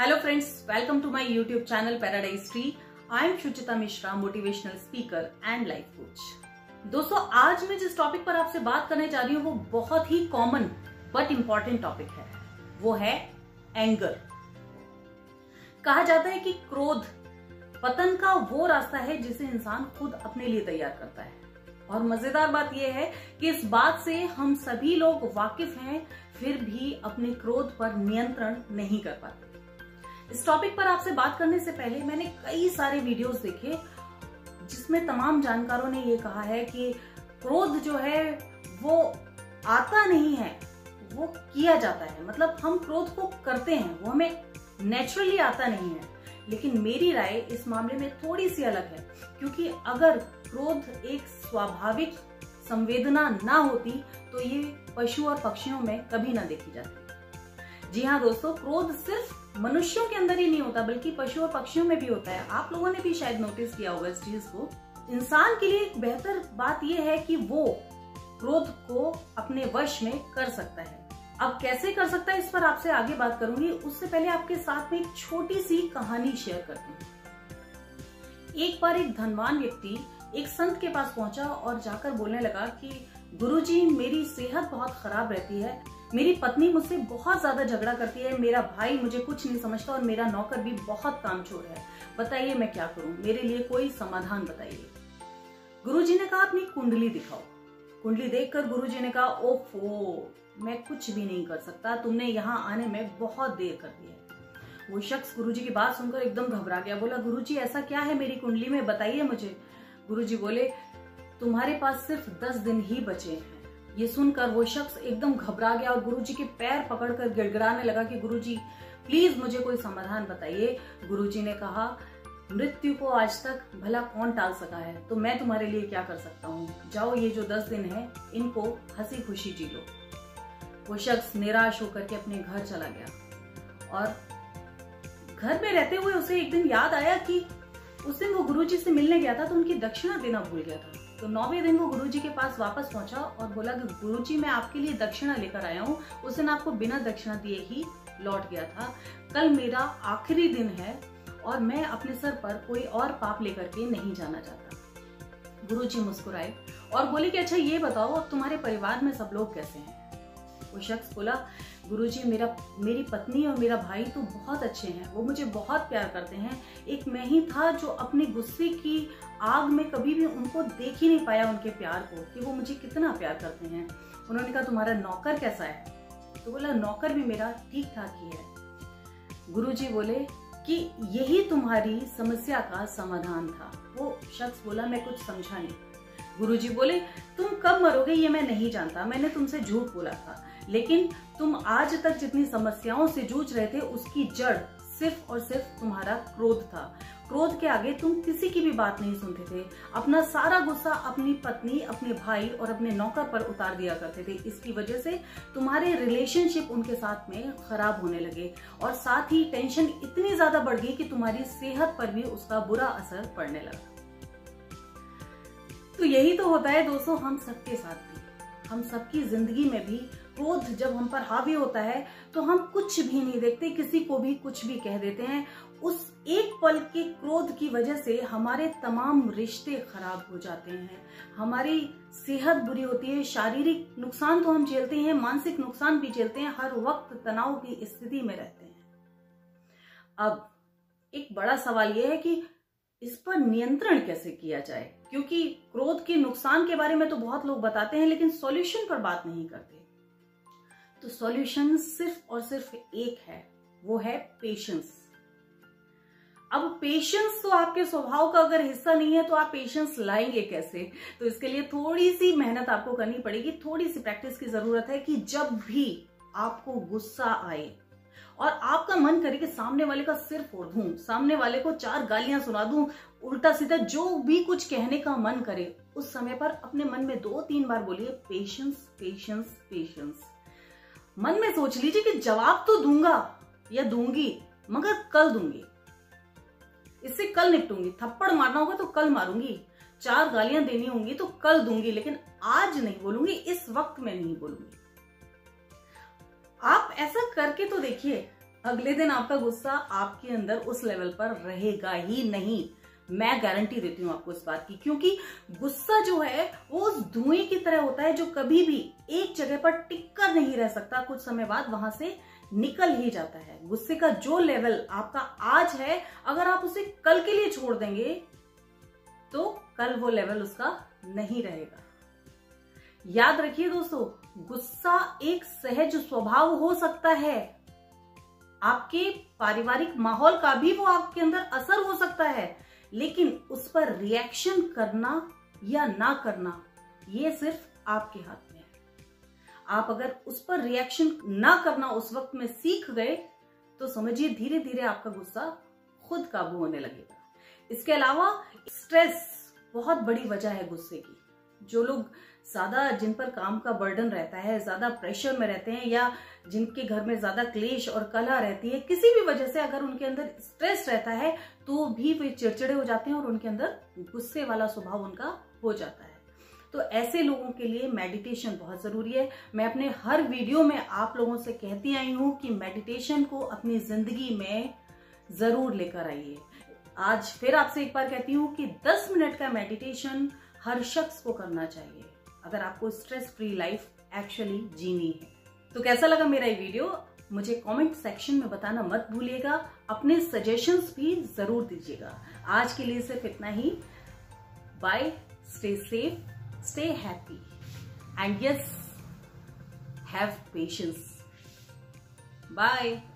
Hello friends, welcome to my YouTube channel Paradise Tree. I am Suchita Mishra, motivational speaker and life coach. दोस्तों, आज मैं जिस topic पर आपसे बात करने जा रही हूँ वो बहुत ही कॉमन बट इम्पोर्टेंट टॉपिक है। वो है एंगर। कहा जाता है कि क्रोध पतन का वो रास्ता है जिसे इंसान खुद अपने लिए तैयार करता है। और मजेदार बात यह है कि इस बात से हम सभी लोग वाकिफ हैं, फिर भी अपने क्रोध पर नियंत्रण नहीं कर पाते। इस टॉपिक पर आपसे बात करने से पहले मैंने कई सारे वीडियोस देखे जिसमें तमाम जानकारों ने ये कहा है कि क्रोध जो है वो आता नहीं है, वो किया जाता है। मतलब हम क्रोध को करते हैं, वो हमें नेचुरली आता नहीं है। लेकिन मेरी राय इस मामले में थोड़ी सी अलग है, क्योंकि अगर क्रोध एक स्वाभाविक संवेदना ना होती तो ये पशु और पक्षियों में कभी ना देखी जाती। जी हाँ दोस्तों, क्रोध सिर्फ मनुष्यों के अंदर ही नहीं होता, बल्कि पशु और पक्षियों में भी होता है। आप लोगों ने भी शायद नोटिस किया होगा इस चीज को। इंसान के लिए एक बेहतर बात यह है कि वो क्रोध को अपने वश में कर सकता है। अब कैसे कर सकता है, इस पर आपसे आगे बात करूंगी। उससे पहले आपके साथ में एक छोटी सी कहानी शेयर करती हूँ। एक बार एक धनवान व्यक्ति एक संत के पास पहुंचा और जाकर बोलने लगा कि गुरुजी, मेरी सेहत बहुत खराब रहती है, मेरी पत्नी मुझसे बहुत ज्यादा झगड़ा करती है, मेरा भाई मुझे कुछ नहीं समझता और मेरा नौकर भी बहुत कामचोर है। बताइए मैं क्या करूं, मेरे लिए कोई समाधान बताइए। गुरुजी ने कहा अपनी कुंडली दिखाओ। कुंडली देखकर गुरुजी ने कहा, ओफो, मैं कुछ भी नहीं कर सकता, तुमने यहाँ आने में बहुत देर कर दी है। वो शख्स गुरुजी की बात सुनकर एकदम घबरा गया। बोला, गुरुजी ऐसा क्या है मेरी कुंडली में, बताइए मुझे। गुरुजी बोले, तुम्हारे पास सिर्फ 10 दिन ही बचे हैं। ये सुनकर वो शख्स एकदम घबरा गया और गुरुजी के पैर पकड़कर गिड़गिड़ाने लगा कि गुरुजी प्लीज मुझे कोई समाधान बताइए। गुरुजी ने कहा, मृत्यु को आज तक भला कौन टाल सका है, तो मैं तुम्हारे लिए क्या कर सकता हूँ। जाओ, ये जो 10 दिन है इनको हंसी खुशी जी लो। वो शख्स निराश होकर के अपने घर चला गया। और घर में रहते हुए उसे एक दिन याद आया कि उस दिन वो गुरुजी से मिलने गया था तो उनकी दक्षिणा देना भूल गया था। तो 9वें दिन वो गुरुजी के पास वापस पहुंचा और बोला कि गुरुजी, मैं आपके लिए दक्षिणा लेकर आया हूँ। उस दिन आपको बिना दक्षिणा दिए ही लौट गया था। कल मेरा आखिरी दिन है और मैं अपने सर पर कोई और पाप लेकर के नहीं जाना चाहता। गुरुजी मुस्कुराए और बोले कि अच्छा ये बताओ, अब तुम्हारे परिवार में सब लोग कैसे हैं। वो शख्स बोला, गुरुजी, मेरी पत्नी और मेरा भाई तो बहुत अच्छे हैं, वो मुझे बहुत प्यार करते हैं। एक मैं ही था जो अपने गुस्से की आग में कभी भी उनको देख ही नहीं पाया, उनके प्यार को, कि वो मुझे कितना प्यार करते हैं। उन्होंने कहा, तुम्हारा नौकर कैसा है। तो बोला, नौकर भी मेरा ठीक ठाक ही है। गुरुजी बोले कि यही तुम्हारी समस्या का समाधान था। वो शख्स बोला, मैं कुछ समझा नहीं। गुरुजी बोले, तुम कब मरोगे ये मैं नहीं जानता, मैंने तुमसे झूठ बोला था, लेकिन तुम आज तक जितनी समस्याओं से जूझ रहे थे उसकी जड़ सिर्फ और सिर्फ तुम्हारा क्रोध था। क्रोध के आगे तुम किसी की भी बात नहीं सुनते थे, अपना सारा गुस्सा अपनी पत्नी, अपने भाई और अपने नौकर पर उतार दिया करते थे। इसकी वजह से तुम्हारे रिलेशनशिप उनके साथ में खराब होने लगे और साथ ही टेंशन इतनी ज्यादा बढ़ गई कि तुम्हारी सेहत पर भी उसका बुरा असर पड़ने लगा। तो यही तो होता है दोस्तों हम सबके साथ भी, हम सबकी जिंदगी में भी। क्रोध जब हम पर हावी होता है तो हम कुछ भी नहीं देखते, किसी को भी कुछ भी कह देते हैं। उस एक पल के क्रोध की वजह से हमारे तमाम रिश्ते खराब हो जाते हैं, हमारी सेहत बुरी होती है, शारीरिक नुकसान तो हम झेलते हैं, मानसिक नुकसान भी झेलते हैं, हर वक्त तनाव की स्थिति में रहते हैं। अब एक बड़ा सवाल यह है कि इस पर नियंत्रण कैसे किया जाए, क्योंकि क्रोध के नुकसान के बारे में तो बहुत लोग बताते हैं लेकिन सॉल्यूशन पर बात नहीं करते। तो सॉल्यूशन सिर्फ और सिर्फ एक है, वो है पेशेंस। अब पेशेंस तो आपके स्वभाव का अगर हिस्सा नहीं है तो आप पेशेंस लाएंगे कैसे। तो इसके लिए थोड़ी सी मेहनत आपको करनी पड़ेगी, थोड़ी सी प्रैक्टिस की जरूरत है कि जब भी आपको गुस्सा आए और आपका मन करे कि सामने वाले का सिर फोड़ दूं, सामने वाले को 4 गालियां सुना दूं, उल्टा सीधा जो भी कुछ कहने का मन करे, उस समय पर अपने मन में 2-3 बार बोलिए पेशेंस पेशेंस पेशेंस। मन में सोच लीजिए कि जवाब तो दूंगा या दूंगी, मगर कल दूंगी, इससे कल निपटूंगी। थप्पड़ मारना होगा तो कल मारूंगी, 4 गालियां देनी होंगी तो कल दूंगी, लेकिन आज नहीं बोलूंगी, इस वक्त में नहीं बोलूंगी। आप ऐसा करके तो देखिए, अगले दिन आपका गुस्सा आपके अंदर उस लेवल पर रहेगा ही नहीं, मैं गारंटी देती हूं आपको इस बात की। क्योंकि गुस्सा जो है वो धुएं की तरह होता है जो कभी भी एक जगह पर टिक कर नहीं रह सकता, कुछ समय बाद वहां से निकल ही जाता है। गुस्से का जो लेवल आपका आज है, अगर आप उसे कल के लिए छोड़ देंगे तो कल वो लेवल उसका नहीं रहेगा। याद रखिए दोस्तों, गुस्सा एक सहज स्वभाव हो सकता है, आपके पारिवारिक माहौल का भी वो आपके अंदर असर हो सकता है, लेकिन उस पर रिएक्शन करना या ना करना ये सिर्फ आपके हाथ में है। आप अगर उस पर रिएक्शन ना करना उस वक्त में सीख गए तो समझिए धीरे धीरे आपका गुस्सा खुद काबू होने लगेगा। इसके अलावा स्ट्रेस बहुत बड़ी वजह है गुस्से की। जो लोग ज्यादा, जिन पर काम का बर्डन रहता है, ज्यादा प्रेशर में रहते हैं, या जिनके घर में ज्यादा क्लेश और कलह रहती है, किसी भी वजह से अगर उनके अंदर स्ट्रेस रहता है तो भी वे चिड़चिड़े हो जाते हैं और उनके अंदर गुस्से वाला स्वभाव उनका हो जाता है। तो ऐसे लोगों के लिए मेडिटेशन बहुत जरूरी है। मैं अपने हर वीडियो में आप लोगों से कहती आई हूँ कि मेडिटेशन को अपनी जिंदगी में जरूर लेकर आइए। आज फिर आपसे एक बार कहती हूँ कि 10 मिनट का मेडिटेशन हर शख्स को करना चाहिए अगर आपको स्ट्रेस फ्री लाइफ एक्चुअली जीनी है। तो कैसा लगा मेरा ये वीडियो, मुझे कमेंट सेक्शन में बताना मत भूलिएगा। अपने सजेशंस भी जरूर दीजिएगा। आज के लिए सिर्फ इतना ही। Bye, stay safe, stay happy, and yes, have patience. Bye.